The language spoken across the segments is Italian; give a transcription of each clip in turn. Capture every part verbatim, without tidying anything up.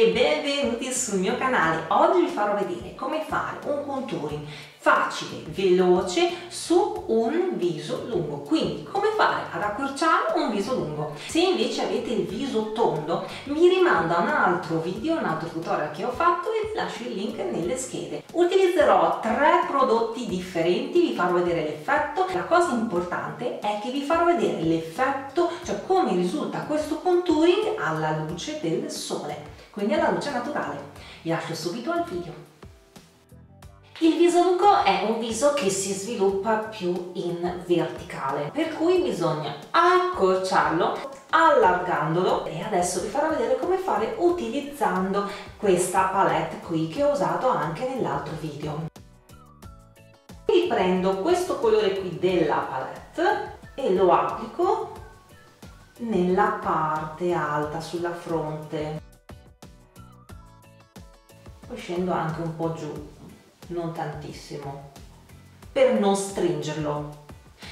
e benvenuti sul mio canale. Oggi vi farò vedere come fare un contouring facile, veloce su un viso lungo, quindi come fare ad accorciare un viso lungo. Se invece avete il viso tondo, mi rimando a un altro video, un altro tutorial che ho fatto e vi lascio il link nelle schede. Utilizzerò tre prodotti differenti, vi farò vedere l'effetto. La cosa importante è che vi farò vedere l'effetto, cioè come risulta questo contouring alla luce del sole, quindi alla luce naturale. Vi lascio subito al video. Il viso lungo è un viso che si sviluppa più in verticale, per cui bisogna accorciarlo allargandolo, e adesso vi farò vedere come fare utilizzando questa palette qui che ho usato anche nell'altro video. Quindi prendo questo colore qui della palette e lo applico nella parte alta sulla fronte, poi scendo anche un po' giù, non tantissimo, per non stringerlo.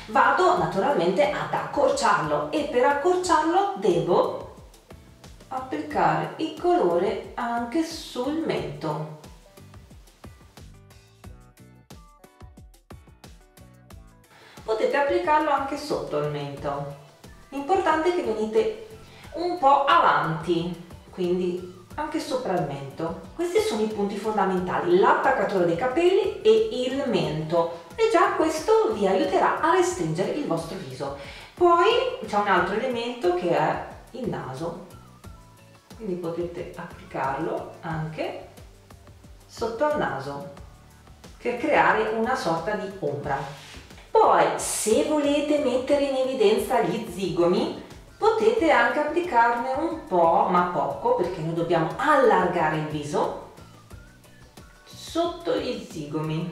Vado naturalmente ad accorciarlo e per accorciarlo devo applicare il colore anche sul mento. Potete applicarlo anche sotto il mento. L'importante è che venite un po' avanti, quindi anche sopra il mento. Questi sono i punti fondamentali, l'attaccatura dei capelli e il mento, e già questo vi aiuterà a restringere il vostro viso. Poi c'è un altro elemento che è il naso, quindi potete applicarlo anche sotto al naso per creare una sorta di ombra. Poi, se volete mettere in evidenza gli zigomi, potete anche applicarne un po', ma poco, perché noi dobbiamo allargare il viso sotto gli zigomi,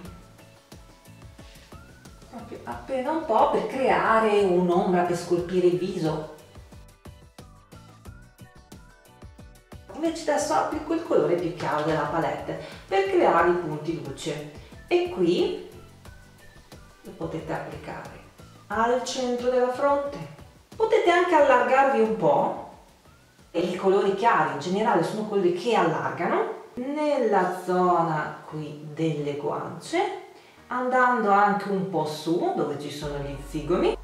proprio appena un po', per creare un'ombra, per scolpire il viso. Invece adesso applico il colore più chiaro della palette per creare i punti luce, e qui lo potete applicare al centro della fronte. Potete anche allargarvi un po', e i colori chiari in generale sono quelli che allargano, nella zona qui delle guance, andando anche un po' su dove ci sono gli zigomi.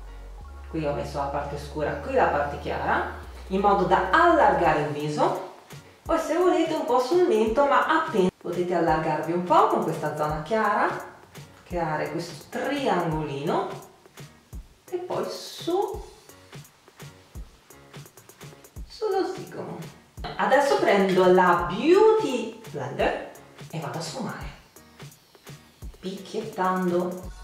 Qui ho messo la parte scura, qui la parte chiara, in modo da allargare il viso. Poi, se volete, un po' sul mento, ma appena potete allargarvi un po' con questa zona chiara, creare questo triangolino e poi su sullo zigomo. Adesso prendo la Beauty Blender e vado a sfumare, picchiettando.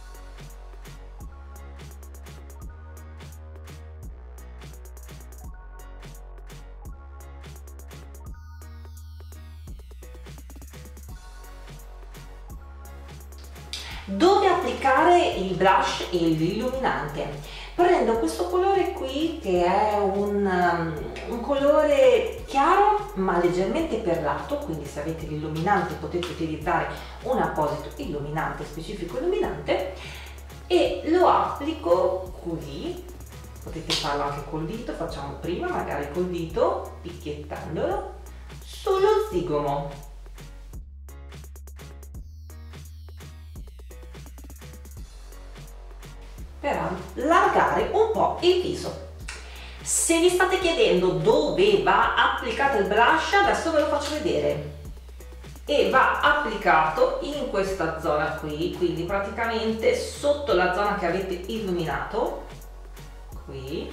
Dove applicare il blush e l'illuminante? Prendo questo colore qui che è un, um, un colore chiaro ma leggermente perlato, quindi se avete l'illuminante potete utilizzare un apposito illuminante, specifico illuminante, e lo applico così. Potete farlo anche col dito, facciamo prima magari col dito, picchiettandolo sullo zigomo. Per allargare un po' il viso. Se vi state chiedendo dove va applicato il blush, adesso ve lo faccio vedere. E va applicato in questa zona qui, quindi praticamente sotto la zona che avete illuminato, qui,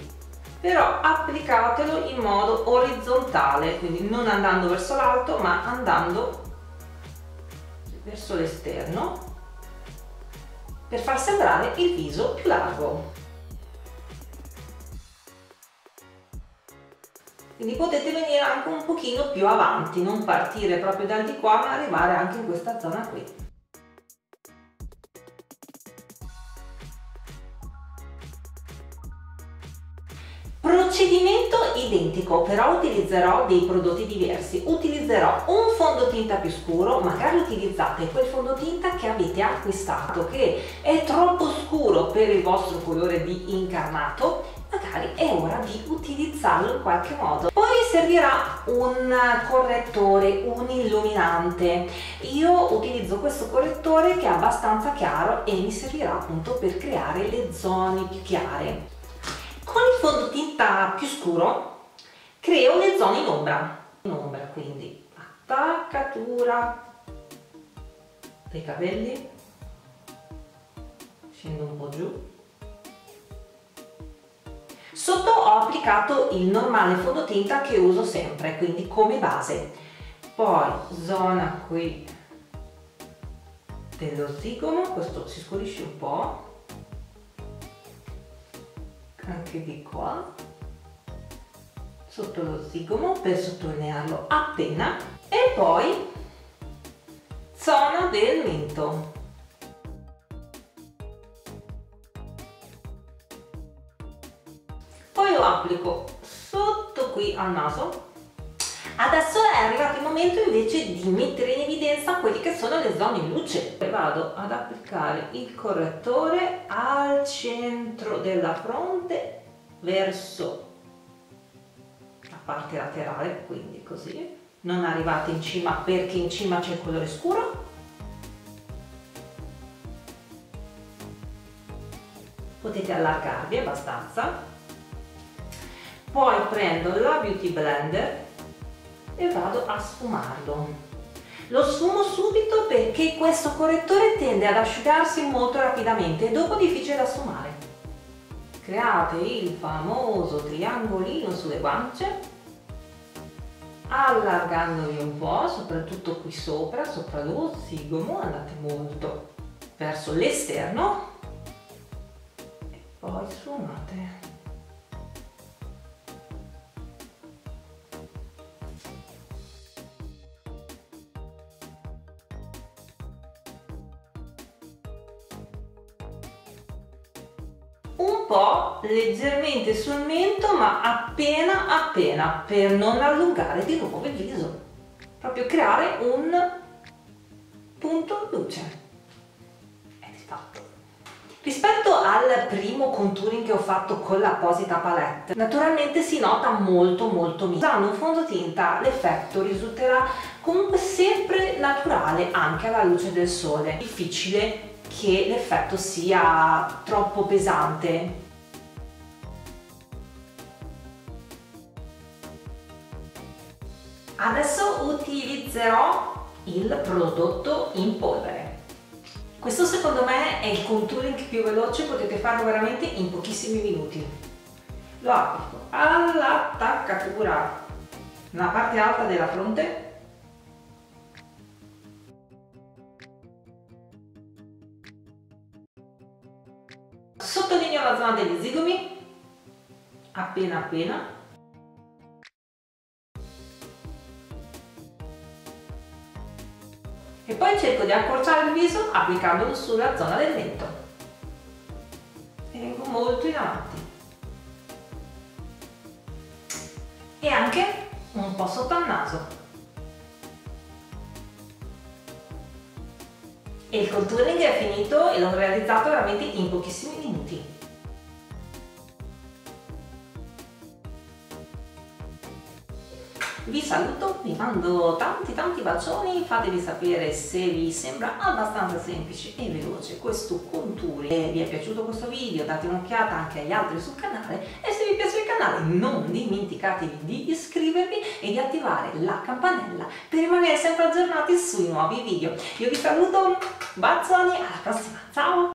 però applicatelo in modo orizzontale, quindi non andando verso l'alto ma andando verso l'esterno, per far sembrare il viso più largo. Quindi potete venire anche un pochino più avanti, non partire proprio dal di qua ma arrivare anche in questa zona qui. Procedimento identico, però utilizzerò dei prodotti diversi. Utilizzerò un fondotinta più scuro, magari utilizzate quel fondotinta che avete acquistato, che è troppo scuro per il vostro colore di incarnato, magari è ora di utilizzarlo in qualche modo. Poi servirà un correttore, un illuminante. Io utilizzo questo correttore che è abbastanza chiaro e mi servirà appunto per creare le zone più chiare. Con il fondotinta più scuro creo le zone in ombra. In ombra, quindi attaccatura dei capelli, scendo un po' giù. Sotto ho applicato il normale fondotinta che uso sempre, quindi come base. Poi zona qui dello zigomo, questo si scurisce un po', anche di qua, sotto lo zigomo per sottolinearlo appena, e poi zona del mento. Poi lo applico sotto qui al naso. Adesso è arrivato il momento invece di mettere in evidenza quelle che sono le zone in luce. Vado ad applicare il correttore al centro della fronte, verso la parte laterale, quindi così. Non arrivate in cima perché in cima c'è il colore scuro. Potete allargarvi abbastanza. Poi prendo la Beauty Blender e vado a sfumarlo. Lo sfumo subito perché questo correttore tende ad asciugarsi molto rapidamente e dopo è difficile da sfumare. Create il famoso triangolino sulle guance, allargandovi un po', soprattutto qui sopra, sopra lo zigomo, andate molto verso l'esterno e poi sfumate. Un po' leggermente sul mento, ma appena appena, per non allungare di nuovo il viso, proprio creare un punto luce. È fatto. Rispetto al primo contouring che ho fatto con l'apposita palette, naturalmente si nota molto molto meno. Usando un fondotinta l'effetto risulterà comunque sempre naturale anche alla luce del sole. Difficile che l'effetto sia troppo pesante. Adesso utilizzerò il prodotto in polvere. Questo secondo me è il contouring più veloce, potete farlo veramente in pochissimi minuti. Lo applico all'attaccatura nella parte alta della fronte. Sottolineo la zona degli zigomi, appena appena. E poi cerco di accorciare il viso applicandolo sulla zona del mento. E vengo molto in avanti. E anche un po' sotto al naso. E il contouring è finito e l'ho realizzato veramente in pochissimi minuti. Vi saluto, vi mando tanti tanti bacioni, fatevi sapere se vi sembra abbastanza semplice e veloce questo contouring. Se vi è piaciuto questo video date un'occhiata anche agli altri sul canale e se vi piace il canale non dimenticatevi di iscrivervi e di attivare la campanella per rimanere sempre aggiornati sui nuovi video. Io vi saluto, bacioni, alla prossima, ciao!